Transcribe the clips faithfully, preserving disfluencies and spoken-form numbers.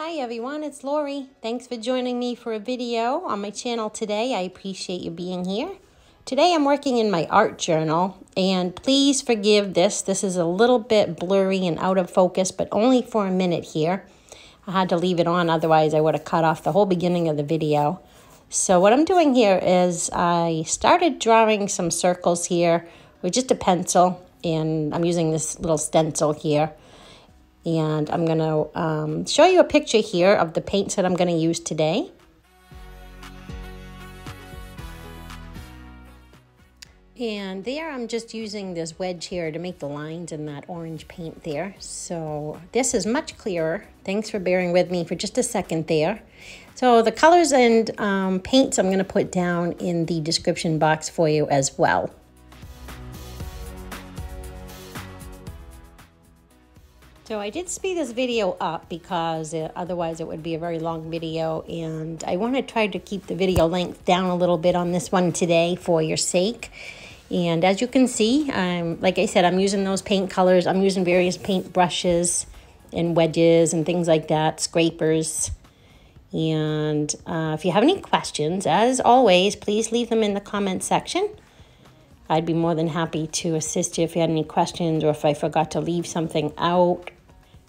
Hi everyone, it's Lori. Thanks for joining me for a video on my channel today. I appreciate you being here. Today I'm working in my art journal, and please forgive this. This is a little bit blurry and out of focus, but only for a minute here. I had to leave it on, otherwise I would have cut off the whole beginning of the video. So what I'm doing here is I started drawing some circles here with just a pencil, and I'm using this little stencil here. And I'm going to um, show you a picture here of the paints that I'm going to use today. And there I'm just using this wedge here to make the lines in that orange paint there. So this is much clearer. Thanks for bearing with me for just a second there. So the colors and um, paints I'm going to put down in the description box for you as well. So I did speed this video up because it, otherwise it would be a very long video, and I want to try to keep the video length down a little bit on this one today for your sake. And as you can see, I'm, like I said, I'm using those paint colors. I'm using various paint brushes and wedges and things like that, scrapers. And uh, if you have any questions, as always, please leave them in the comment section. I'd be more than happy to assist you if you had any questions or if I forgot to leave something out.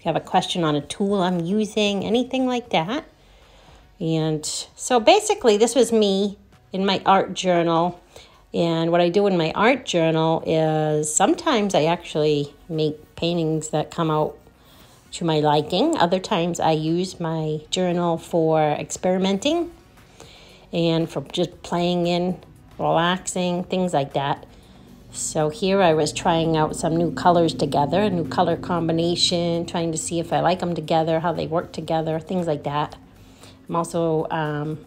You have a question on a tool I'm using, anything like that. And so basically this was me in my art journal, and what I do in my art journal is sometimes I actually make paintings that come out to my liking. Other times I use my journal for experimenting and for just playing in, relaxing, things like that. So here I was trying out some new colors together, a new color combination, trying to see if I like them together, how they work together, things like that. I'm also um,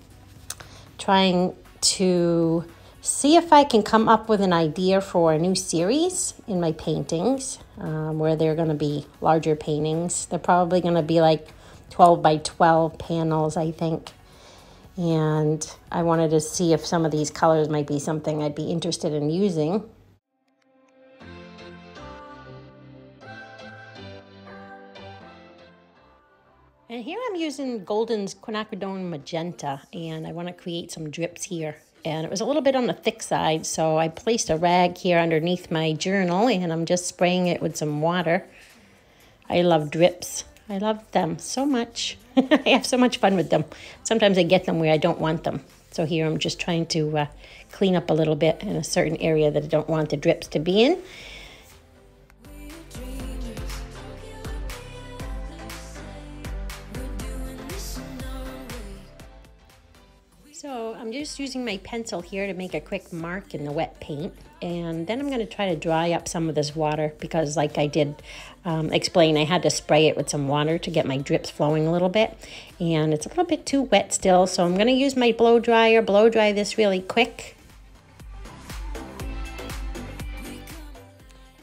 trying to see if I can come up with an idea for a new series in my paintings, um, where they're going to be larger paintings. They're probably going to be like twelve by twelve panels, I think. And I wanted to see if some of these colors might be something I'd be interested in using. And here I'm using Golden's Quinacridone Magenta, and I want to create some drips here. And it was a little bit on the thick side, so I placed a rag here underneath my journal, and I'm just spraying it with some water. I love drips. I love them so much. I have so much fun with them. Sometimes I get them where I don't want them. So here I'm just trying to uh, clean up a little bit in a certain area that I don't want the drips to be in. So I'm just using my pencil here to make a quick mark in the wet paint. And then I'm going to try to dry up some of this water because, like I did um, explain, I had to spray it with some water to get my drips flowing a little bit. And it's a little bit too wet still, so I'm going to use my blow dryer, blow dry this really quick.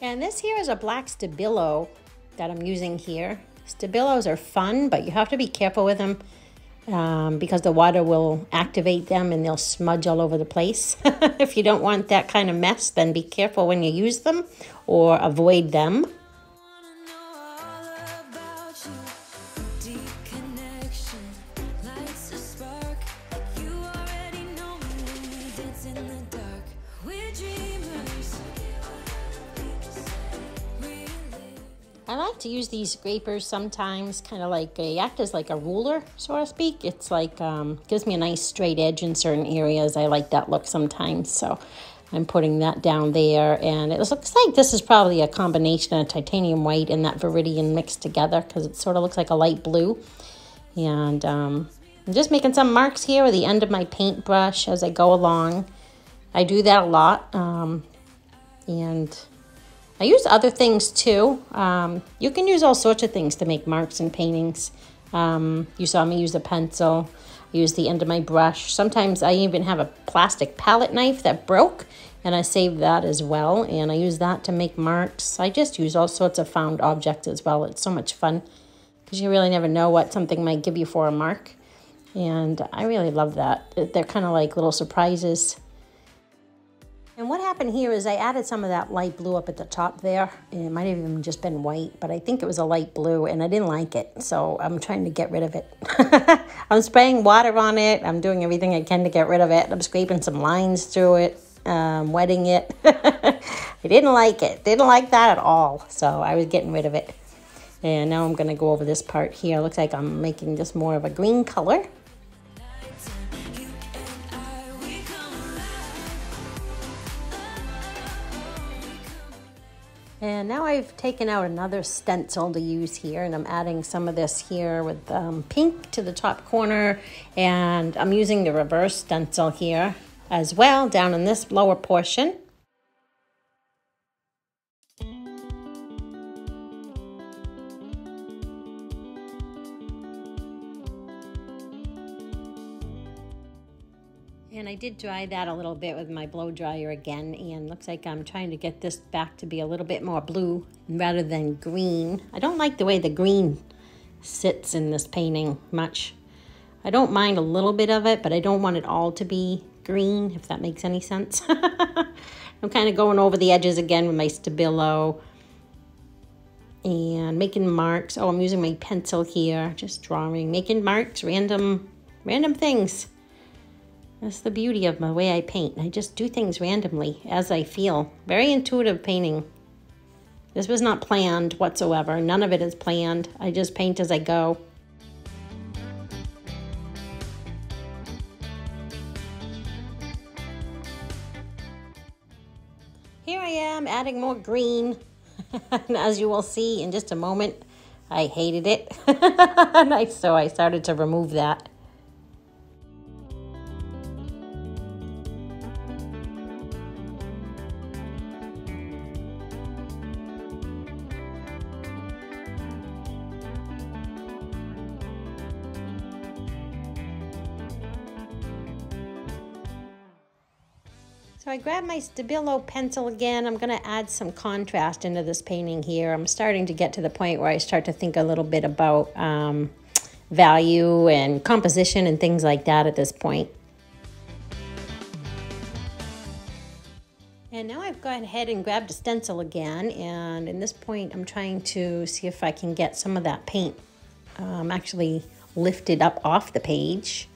And this here is a black Stabilo that I'm using here. Stabilos are fun, but you have to be careful with them. Um, because the water will activate them and they'll smudge all over the place. If you don't want that kind of mess, then be careful when you use them or avoid them. I like to use these scrapers sometimes, kind of like a, act as like a ruler, so to speak. It's like, um, gives me a nice straight edge in certain areas. I like that look sometimes, so I'm putting that down there. And it looks like this is probably a combination of titanium white and that viridian mixed together, because it sort of looks like a light blue. And um, I'm just making some marks here with the end of my paintbrush as I go along. I do that a lot, um, and I use other things too. Um, you can use all sorts of things to make marks in paintings. Um, you saw me use a pencil. I use the end of my brush. Sometimes I even have a plastic palette knife that broke, and I saved that as well, and I use that to make marks. I just use all sorts of found objects as well. It's so much fun because you really never know what something might give you for a mark, and I really love that. They're kind of like little surprises. And what happened here is I added some of that light blue up at the top there. And it might have even just been white, but I think it was a light blue and I didn't like it. So I'm trying to get rid of it. I'm spraying water on it. I'm doing everything I can to get rid of it. I'm scraping some lines through it, um, wetting it. I didn't like it. Didn't like that at all. So I was getting rid of it. And now I'm gonna go over this part here. Looks like I'm making just more of a green color. And now I've taken out another stencil to use here, and I'm adding some of this here with um, pink to the top corner. And I'm using the reverse stencil here as well, down in this lower portion. And I did dry that a little bit with my blow dryer again, and looks like I'm trying to get this back to be a little bit more blue rather than green. I don't like the way the green sits in this painting much. I don't mind a little bit of it, but I don't want it all to be green, if that makes any sense. I'm kind of going over the edges again with my Stabilo and making marks. Oh, I'm using my pencil here, just drawing, making marks, random, random things. That's the beauty of my way I paint. I just do things randomly as I feel. Very intuitive painting. This was not planned whatsoever. None of it is planned. I just paint as I go. Here I am adding more green. As you will see in just a moment, I hated it. So I started to remove that. So I grabbed my Stabilo pencil again. I'm gonna add some contrast into this painting here. I'm starting to get to the point where I start to think a little bit about um, value and composition and things like that at this point. And now I've gone ahead and grabbed a stencil again. And in this point, I'm trying to see if I can get some of that paint um, actually lifted up off the page.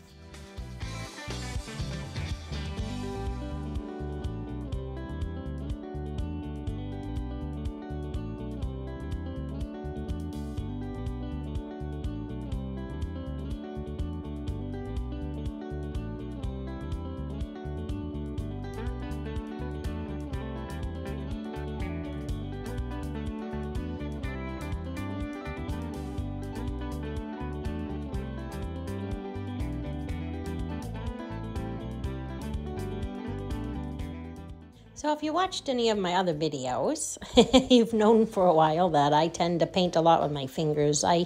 So if you watched any of my other videos, you've known for a while that I tend to paint a lot with my fingers. I,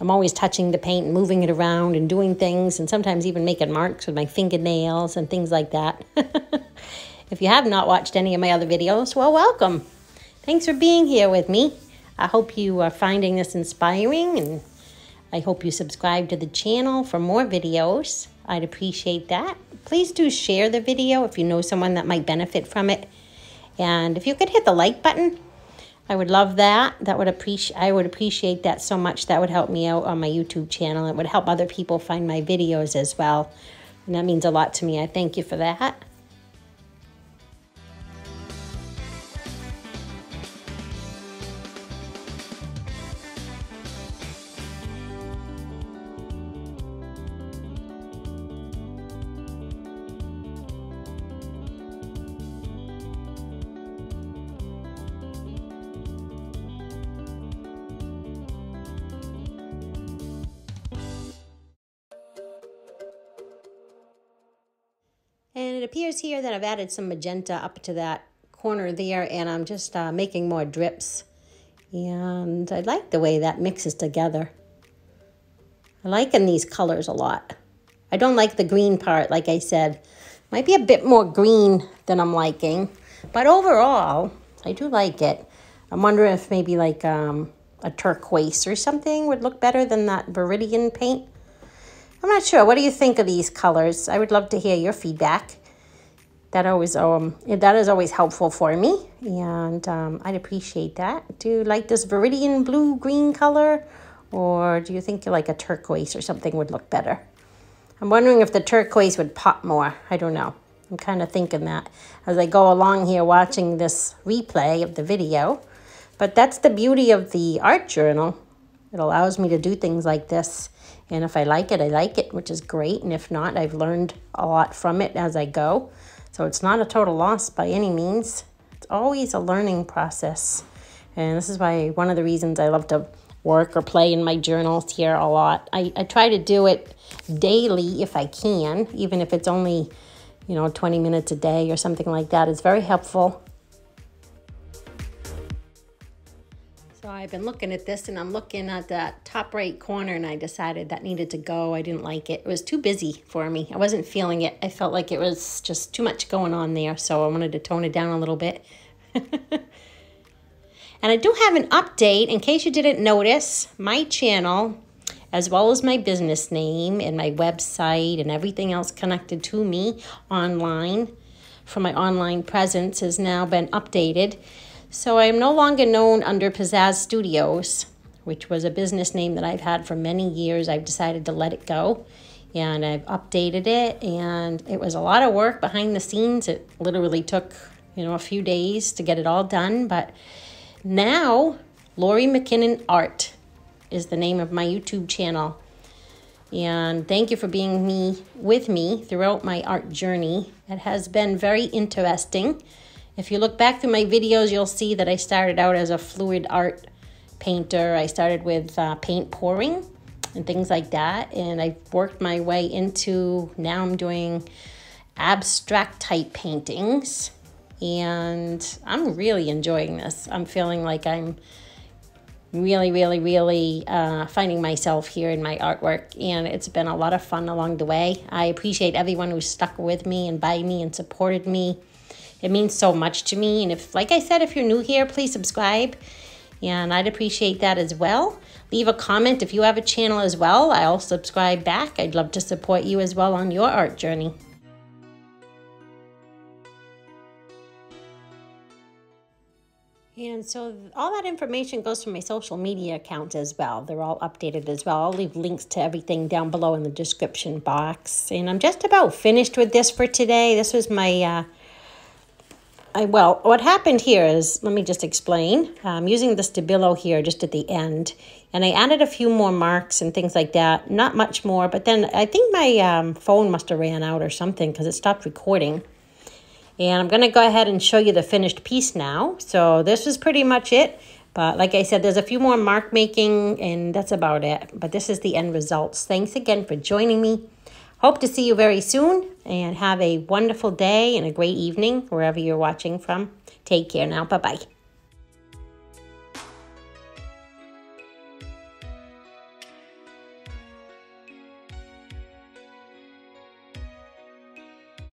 I'm always touching the paint, moving it around and doing things, and sometimes even making marks with my fingernails and things like that. If you have not watched any of my other videos, well, welcome. Thanks for being here with me. I hope you are finding this inspiring, and I hope you subscribe to the channel for more videos. I'd appreciate that. Please do share the video if you know someone that might benefit from it. And if you could hit the like button, I would love that. That would appreciate I would appreciate that so much. That would help me out on my YouTube channel. It would help other people find my videos as well. And that means a lot to me. I thank you for that. And it appears here that I've added some magenta up to that corner there, and I'm just uh, making more drips. And I like the way that mixes together. I liken these colors a lot. I don't like the green part, like I said. Might be a bit more green than I'm liking, but overall, I do like it. I'm wondering if maybe like um, a turquoise or something would look better than that Viridian paint. I'm not sure. What do you think of these colors? I would love to hear your feedback. that always um that is always helpful for me, and um, I'd appreciate that. Do you like this Viridian blue green color, or do you think like a turquoise or something would look better? I'm wondering if the turquoise would pop more. I don't know. I'm kind of thinking that as I go along here watching this replay of the video. But that's the beauty of the art journal. It allows me to do things like this. And if I like it, I like it, which is great. And if not, I've learned a lot from it as I go. So it's not a total loss by any means. It's always a learning process. And this is why one of the reasons I love to work or play in my journals here a lot. I, I try to do it daily if I can, even if it's only, you know, twenty minutes a day or something like that. It's very helpful. So I've been looking at this, and I'm looking at that top right corner, and I decided that needed to go. I didn't like it. It was too busy for me. I wasn't feeling it. I felt like it was just too much going on there, so I wanted to tone it down a little bit. And I do have an update, in case you didn't notice, my channel, as well as my business name and my website and everything else connected to me online for my online presence has now been updated. So I am no longer known under Pizazz Studios, which was a business name that I've had for many years. I've decided to let it go, and I've updated it, and it was a lot of work behind the scenes. It literally took, you know, a few days to get it all done, but now, Lori McKinnon Art is the name of my YouTube channel. And thank you for being me with me throughout my art journey. It has been very interesting. If you look back through my videos, you'll see that I started out as a fluid art painter. I started with uh, paint pouring and things like that. And I've worked my way into, now I'm doing abstract type paintings. And I'm really enjoying this. I'm feeling like I'm really, really, really uh, finding myself here in my artwork. And it's been a lot of fun along the way. I appreciate everyone who stuck with me and by me and supported me. It means so much to me. And if, like I said, if you're new here, please subscribe. And I'd appreciate that as well. Leave a comment if you have a channel as well. I'll subscribe back. I'd love to support you as well on your art journey. And so all that information goes to my social media accounts as well. They're all updated as well. I'll leave links to everything down below in the description box. And I'm just about finished with this for today. This was my, uh, I, well, what happened here is, let me just explain. I'm using the Stabilo here just at the end. And I added a few more marks and things like that. Not much more, but then I think my um, phone must have ran out or something because it stopped recording. And I'm going to go ahead and show you the finished piece now. So this is pretty much it. But like I said, there's a few more mark making, and that's about it. But this is the end results. Thanks again for joining me. Hope to see you very soon, and have a wonderful day and a great evening wherever you're watching from. Take care now. Bye-bye.